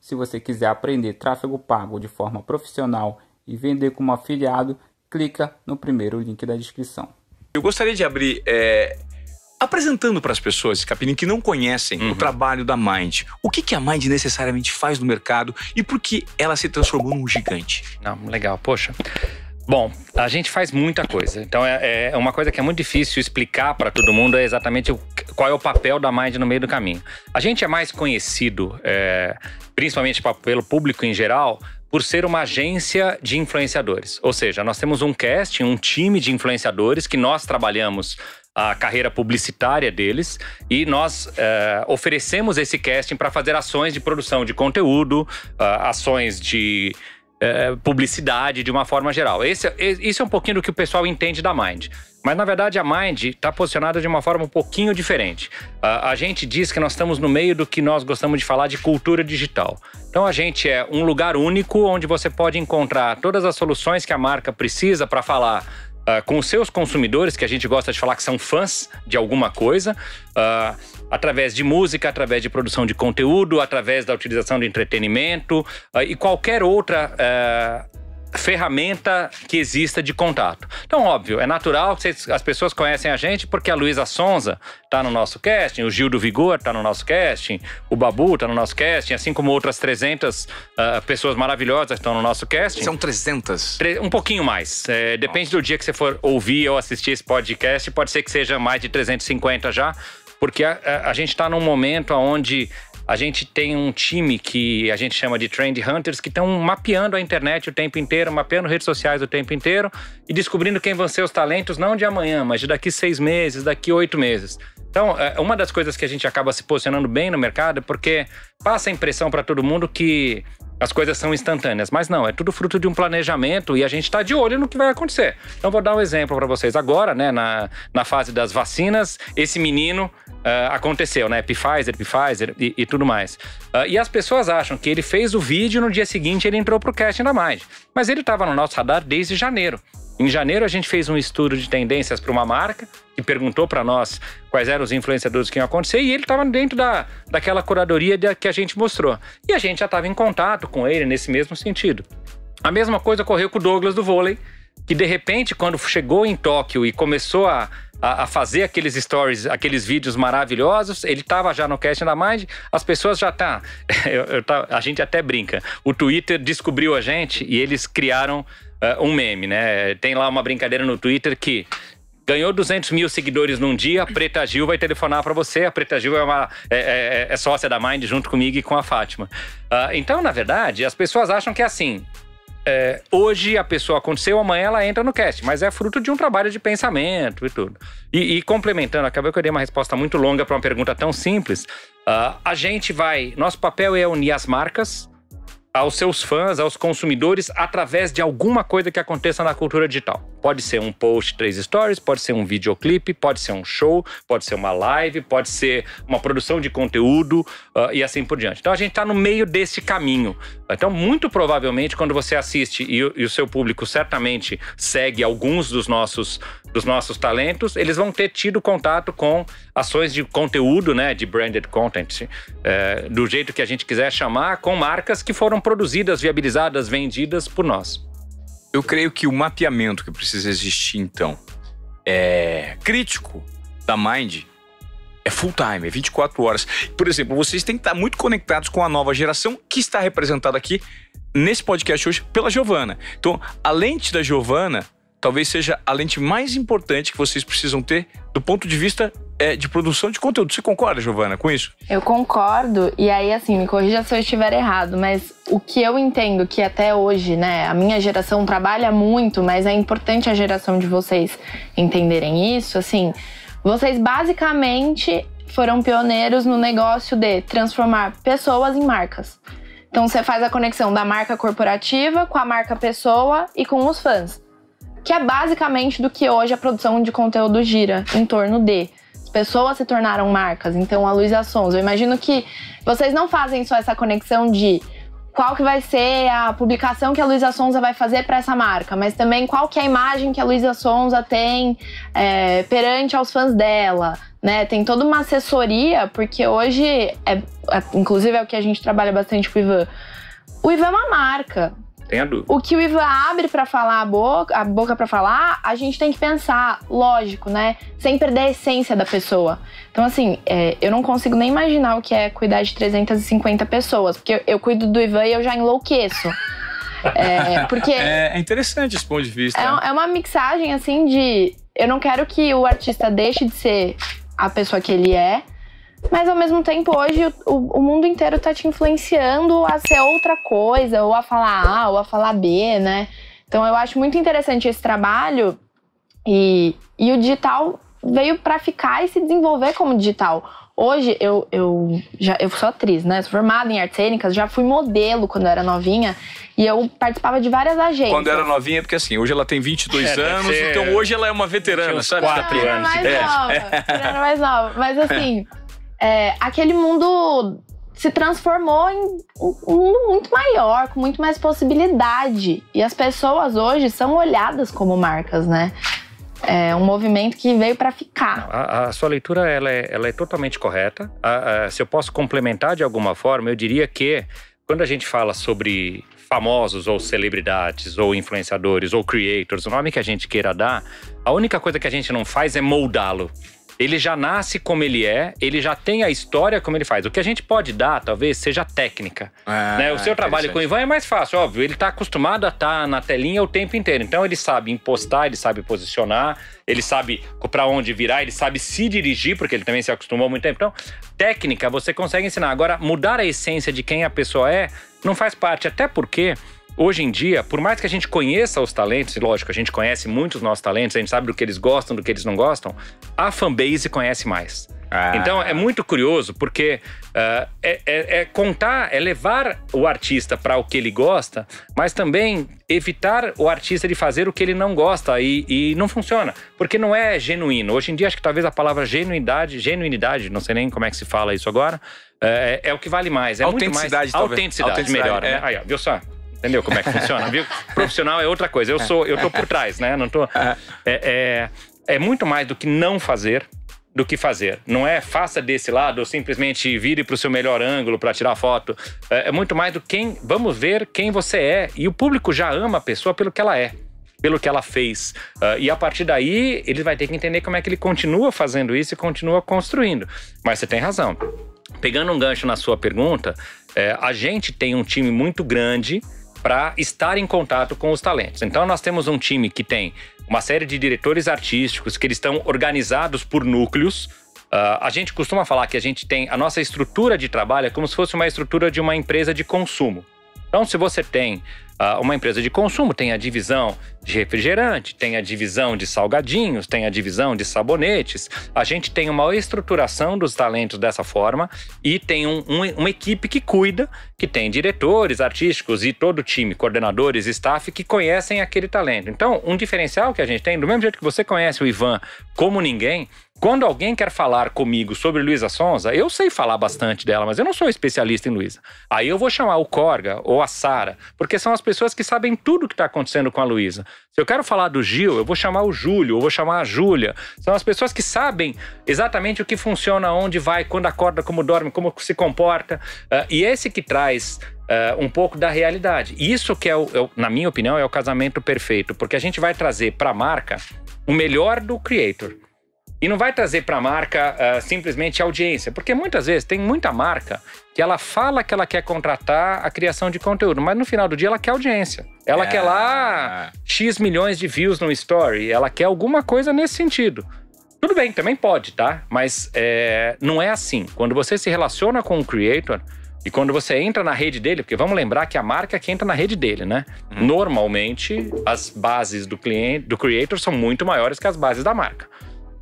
Se você quiser aprender tráfego pago de forma profissional e vender como afiliado, clica no primeiro link da descrição. Eu gostaria de abrir apresentando para as pessoas, Scappini, que não conhecem o trabalho da Mynd. O que, que a Mynd necessariamente faz no mercado e por que ela se transformou num gigante? Não, legal, poxa. Bom, a gente faz muita coisa. Então, é uma coisa que é muito difícil explicar para todo mundo é exatamente qual é o papel da Mynd no meio do caminho. A gente é mais conhecido, principalmente pelo público em geral, por ser uma agência de influenciadores. Ou seja, nós temos um casting, um time de influenciadores que nós trabalhamos a carreira publicitária deles e nós oferecemos esse casting para fazer ações de produção de conteúdo, ações de publicidade de uma forma geral. Isso é um pouquinho do que o pessoal entende da Mynd. Mas, na verdade, a Mynd está posicionada de uma forma um pouquinho diferente. A gente diz que nós estamos no meio do que nós gostamos de falar de cultura digital. Então, a gente é um lugar único onde você pode encontrar todas as soluções que a marca precisa para falar com os seus consumidores, que a gente gosta de falar que são fãs de alguma coisa, através de música, através de produção de conteúdo, através da utilização de entretenimento e qualquer outra ferramenta que exista de contato. Então, óbvio, é natural que as pessoas conhecem a gente porque a Luísa Sonza está no nosso casting, o Gil do Vigor está no nosso casting, o Babu está no nosso casting, assim como outras 300 pessoas maravilhosas estão no nosso casting. São 300? Um pouquinho mais. Depende do dia que você for ouvir ou assistir esse podcast, pode ser que seja mais de 350 já, porque a gente está num momento onde a gente tem um time que a gente chama de Trend Hunters, que estão mapeando a internet o tempo inteiro, mapeando redes sociais o tempo inteiro e descobrindo quem vão ser os talentos, não de amanhã, mas de daqui 6 meses, daqui 8 meses. Então, uma das coisas que a gente acaba se posicionando bem no mercado é porque passa a impressão para todo mundo que as coisas são instantâneas. Mas não, é tudo fruto de um planejamento e a gente está de olho no que vai acontecer. Então, vou dar um exemplo para vocês agora, né? Na fase das vacinas, esse menino aconteceu, né? Pfizer e tudo mais. E as pessoas acham que ele fez o vídeo e no dia seguinte ele entrou para o casting da Mind. Mas ele estava no nosso radar desde janeiro. Em janeiro, a gente fez um estudo de tendências para uma marca que perguntou para nós quais eram os influenciadores que iam acontecer e ele estava dentro daquela curadoria que a gente mostrou. E a gente já estava em contato com ele nesse mesmo sentido. A mesma coisa ocorreu com o Douglas do vôlei, que de repente, quando chegou em Tóquio e começou a fazer aqueles stories, aqueles vídeos maravilhosos, ele estava já no casting da Mind, as pessoas já tá. A gente até brinca. O Twitter descobriu a gente e eles criaram um meme, né? Tem lá uma brincadeira no Twitter que ganhou 200 mil seguidores num dia, a Preta Gil vai telefonar para você. A Preta Gil é sócia da Mind junto comigo e com a Fátima. Então, na verdade, as pessoas acham que é assim. Hoje a pessoa aconteceu, amanhã ela entra no casting, mas é fruto de um trabalho de pensamento e tudo. E complementando, acabou que eu dei uma resposta muito longa para uma pergunta tão simples. Nosso papel é unir as marcas aos seus fãs, aos consumidores, através de alguma coisa que aconteça na cultura digital. Pode ser um post 3 stories, pode ser um videoclipe, pode ser um show, pode ser uma live, pode ser uma produção de conteúdo e assim por diante. Então a gente está no meio desse caminho. Então muito provavelmente quando você assiste e o seu público certamente segue alguns dos nossos talentos, eles vão ter tido contato com ações de conteúdo, né, de branded content, do jeito que a gente quiser chamar, com marcas que foram produzidas, viabilizadas, vendidas por nós. Eu creio que o mapeamento que precisa existir, então, crítico da Mind é full time, é 24 horas. Por exemplo, vocês têm que estar muito conectados com a nova geração que está representada aqui nesse podcast hoje pela Giovana. Então, a lente da Giovana talvez seja a lente mais importante que vocês precisam ter do ponto de vista de produção de conteúdo. Você concorda, Giovana, com isso? Eu concordo. E aí, assim, me corrija se eu estiver errado, mas o que eu entendo que até hoje, né, a minha geração trabalha muito, mas é importante a geração de vocês entenderem isso, assim, vocês basicamente foram pioneiros no negócio de transformar pessoas em marcas. Então, você faz a conexão da marca corporativa com a marca pessoa e com os fãs, que é basicamente do que hoje a produção de conteúdo gira em torno de. As pessoas se tornaram marcas, então a Luísa Sonza. Eu imagino que vocês não fazem só essa conexão de qual que vai ser a publicação que a Luísa Sonza vai fazer para essa marca, mas também qual que é a imagem que a Luísa Sonza tem perante aos fãs dela, né? Tem toda uma assessoria, porque hoje, inclusive é o que a gente trabalha bastante com o Ivan. O Ivan é uma marca. Entendo. O que o Ivan abre para falar, a boca para falar, a gente tem que pensar, lógico, né? Sem perder a essência da pessoa. Então, assim, eu não consigo nem imaginar o que é cuidar de 350 pessoas. Porque eu cuido do Ivan e eu já enlouqueço. Porque é interessante esse ponto de vista. É uma mixagem, assim, de... Eu não quero que o artista deixe de ser a pessoa que ele é. Mas, ao mesmo tempo, hoje, o mundo inteiro tá te influenciando a ser outra coisa, ou a falar A, ou a falar B, né? Então, eu acho muito interessante esse trabalho. E o digital veio pra ficar e se desenvolver como digital. Hoje, eu sou atriz, né? Sou formada em artes cênicas, já fui modelo quando eu era novinha. E eu participava de várias agências. Quando eu era novinha, porque assim, hoje ela tem 22 anos, então hoje ela é uma veterana, sabe? 4 anos. Era mais nova. Mas, assim... aquele mundo se transformou em um mundo muito maior, com muito mais possibilidade. E as pessoas hoje são olhadas como marcas, né? É um movimento que veio para ficar. A sua leitura ela é totalmente correta. Se eu posso complementar de alguma forma, eu diria que quando a gente fala sobre famosos ou celebridades ou influenciadores ou creators, o nome que a gente queira dar, a única coisa que a gente não faz é moldá-lo. Ele já nasce como ele é, ele já tem a história como ele faz. O que a gente pode dar, talvez, seja técnica. Né? O seu trabalho com o Ivan é mais fácil, óbvio. Ele está acostumado a estar na telinha o tempo inteiro. Então, ele sabe impostar, ele sabe posicionar, ele sabe para onde virar, ele sabe se dirigir, porque ele também se acostumou há muito tempo. Então, técnica você consegue ensinar. Agora, mudar a essência de quem a pessoa é não faz parte, até porque... Hoje em dia, por mais que a gente conheça os talentos, e lógico, a gente conhece muitos dos nossos talentos, a gente sabe do que eles gostam, do que eles não gostam, a fanbase conhece mais. Então é muito curioso, porque é levar o artista para o que ele gosta, mas também evitar o artista de fazer o que ele não gosta e não funciona, porque não é genuíno. Hoje em dia, acho que talvez a palavra genuinidade, não sei nem como é que se fala isso agora, é o que vale mais. É autenticidade, muito mais, talvez. Autenticidade melhor, né? Aí, ó, viu só? Entendeu como é que funciona, viu? Profissional é outra coisa. Eu tô por trás, né? Não tô. É muito mais do que não fazer, do que fazer. Não é faça desse lado ou simplesmente vire pro seu melhor ângulo para tirar foto. É muito mais do quem. Vamos ver quem você é. E o público já ama a pessoa pelo que ela é, pelo que ela fez. E a partir daí, ele vai ter que entender como é que ele continua fazendo isso e continua construindo. Mas você tem razão. Pegando um gancho na sua pergunta, a gente tem um time muito grande para estar em contato com os talentos. Então, nós temos um time que tem uma série de diretores artísticos que eles estão organizados por núcleos. A gente costuma falar que a gente tem a nossa estrutura de trabalho é como se fosse uma estrutura de uma empresa de consumo. Então, se você tem uma empresa de consumo, tem a divisão de refrigerante, tem a divisão de salgadinhos, tem a divisão de sabonetes. A gente tem uma estruturação dos talentos dessa forma e tem uma equipe que cuida, que tem diretores artísticos e todo o time, coordenadores, staff, que conhecem aquele talento. Então, um diferencial que a gente tem, do mesmo jeito que você conhece o Ivan como ninguém, quando alguém quer falar comigo sobre Luísa Sonza, eu sei falar bastante dela, mas eu não sou especialista em Luísa. Aí eu vou chamar o Corga ou a Sara, porque são as pessoas que sabem tudo o que está acontecendo com a Luísa. Se eu quero falar do Gil, eu vou chamar o Júlio, eu vou chamar a Júlia. São as pessoas que sabem exatamente o que funciona, onde vai, quando acorda, como dorme, como se comporta. E esse que traz... um pouco da realidade. Isso que na minha opinião, é o casamento perfeito, porque a gente vai trazer para a marca o melhor do creator. E não vai trazer para a marca simplesmente audiência, porque muitas vezes tem muita marca que ela fala que ela quer contratar a criação de conteúdo, mas no final do dia ela quer audiência. Ela quer lá X milhões de views no story, ela quer alguma coisa nesse sentido. Tudo bem, também pode, tá? Mas não é assim. Quando você se relaciona com um creator, e quando você entra na rede dele, porque vamos lembrar que a marca é que entra na rede dele, né? Normalmente, as bases do cliente, do creator, são muito maiores que as bases da marca.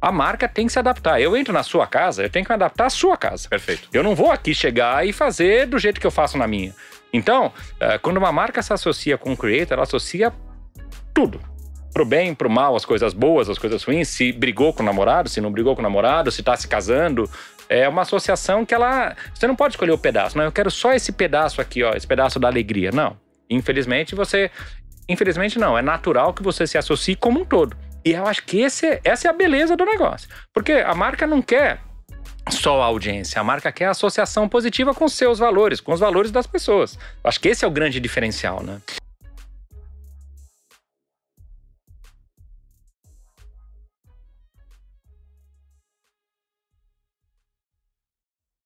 A marca tem que se adaptar. Eu entro na sua casa, eu tenho que me adaptar à sua casa. Perfeito. Eu não vou aqui chegar e fazer do jeito que eu faço na minha. Então, quando uma marca se associa com um creator, ela associa tudo. Pro bem, pro mal, as coisas boas, as coisas ruins, se brigou com o namorado, se não brigou com o namorado, se tá se casando... É uma associação que ela... Você não pode escolher o pedaço, não. Eu quero só esse pedaço aqui, ó. Esse pedaço da alegria. Não. Infelizmente, você... Infelizmente, não. É natural que você se associe como um todo. E eu acho que essa é a beleza do negócio. Porque a marca não quer só a audiência. A marca quer a associação positiva com seus valores, com os valores das pessoas. Eu acho que esse é o grande diferencial, né?